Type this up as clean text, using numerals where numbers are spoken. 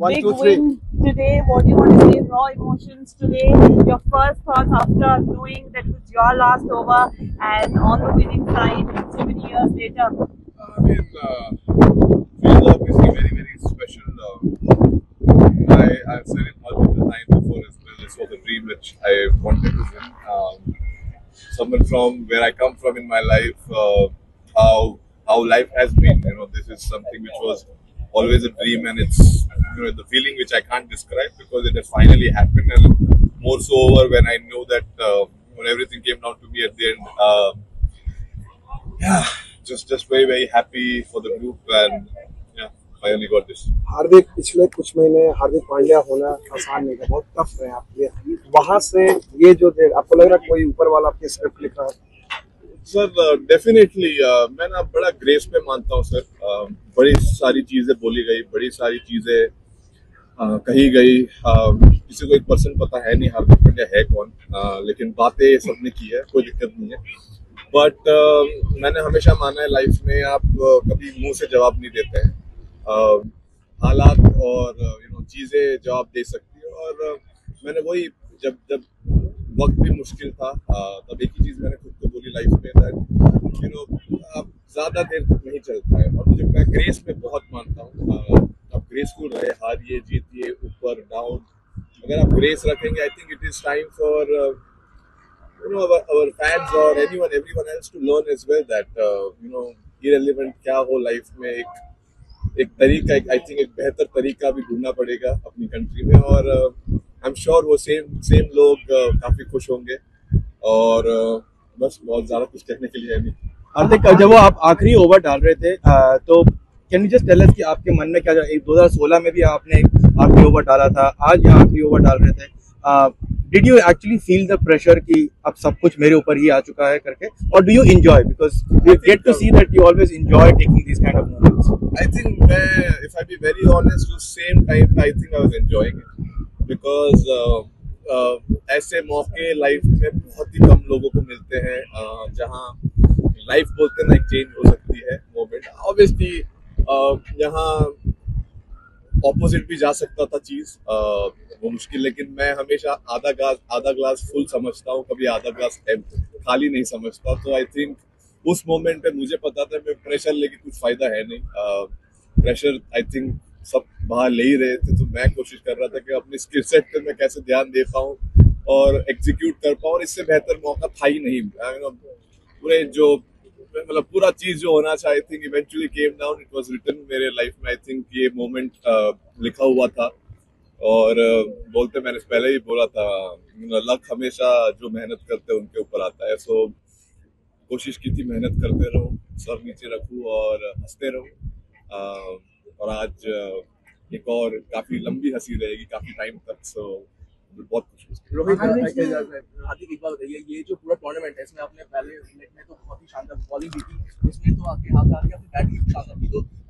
Big win today. What do you want to say? Raw emotions today. Your first thoughts after knowing that was your last over and on the winning side so many years later. I mean, feels obviously very special. I've said it multiple times before as well. This was a dream which I wanted to win. Someone from where I come from in my life, how life has been. You know, this is something which was always a dream, and it's, you know, the feeling which I can't describe because it has finally happened, and more so over when I know that when everything came down to me at the end. Yeah, just very happy for the group, and yeah, finally got this. हार्दिक पिछले कुछ महीने हार्दिक पांड्या होना आसान नहीं था, बहुत tough रहा आपके लिए। वहाँ से ये जो थे, आपको लग रहा कोई ऊपर वाला आपके स्क्रिप्ट लिखा है? सर डेफिनेटली मैं ना बड़ा ग्रेस पे मानता हूँ सर। बड़ी सारी चीज़ें बोली गई, बड़ी सारी चीज़ें कही गई। किसी को 1% पता है नहीं हार्दिक पांड्या है कौन, लेकिन बातें सबने की है, कोई दिक्कत नहीं है। बट मैंने हमेशा माना है लाइफ में आप कभी मुंह से जवाब नहीं देते हैं। हालात और यू नो चीज़ें जवाब दे सकती है, और मैंने वही जब वक्त भी मुश्किल था तब एक ही चीज़ मैंने खुद को बोली लाइफ में दैट यू नो आप ज़्यादा देर तक नहीं चलता है। और मुझे मैं ग्रेस पे बहुत मानता हूँ। आप ग्रेसफुल रहे, हारिए जीतिए, ऊपर डाउन, अगर आप ग्रेस रखेंगे I think it is time for you know our fans और everyone else to learn as well that you know irrelevant क्या हो लाइफ में, एक तरीका, आई थिंक एक बेहतर तरीका भी ढूंढना पड़ेगा अपनी कंट्री में। और आई एम श्योर वो सेम लोग काफी खुश होंगे, और बस बहुत ज़्यादा कुछ कहने के लिए है नहीं। हार्दिक, जब वो आप आखिरी ओवर डाल रहे थे तो can you just tell us कि आपके मन में क्या, 2016 में भी आपने आखिरी ओवर डाला था, आज यहाँ आखिरी ओवर डाल रहे थे, did you actually feel the pressure कि अब सब कुछ मेरे ऊपर ही आ चुका है करके, और do you enjoy because you get to see that you always enjoy taking this kind of moments? I think if I be very honest उस same time I think I was enjoying it because ऐसे मौके life में बहुत ही कम लोगों को मिलते हैं जहाँ लाइफ बोलते ना एक चेंज हो सकती है मोमेंट। ऑब्वियसली यहाँ ऑपोजिट भी जा सकता था चीज़, वो मुश्किल, लेकिन मैं हमेशा आधा ग्लास फुल समझता हूँ, कभी आधा ग्लास खाली नहीं समझता। तो आई थिंक उस मोमेंट पे मुझे पता था मैं प्रेशर लेके कुछ फ़ायदा है नहीं। प्रेशर आई थिंक सब बाहर ले ही रहे थे, तो मैं कोशिश कर रहा था कि अपने स्किल सेट पे मैं कैसे ध्यान दे पाऊँ और एग्जीक्यूट कर पाऊँ, और इससे बेहतर मौका था ही नहीं। पूरे जो मतलब पूरा चीज़ जो होना चाहिए I think eventually came down, it was written मेरे लाइफ में। आई थिंक ये मोमेंट लिखा हुआ था, और बोलते मैंने पहले ही बोला था लक हमेशा जो मेहनत करते हैं उनके ऊपर आता है। सो कोशिश की थी मेहनत करते रहो, सर नीचे रखूँ और हंसते रहो, और आज एक और काफी लंबी हंसी रहेगी काफी टाइम तक। सो बहुत रोहित हार्दिक एक बात बताइए, ये जो पूरा टूर्नामेंट है इसमें आपने पहले मिनट में तो बहुत ही शानदार बॉलिंग दी थी, इसमें तो आपके हाथ आके अपनी बैटिंग शानदार की, तो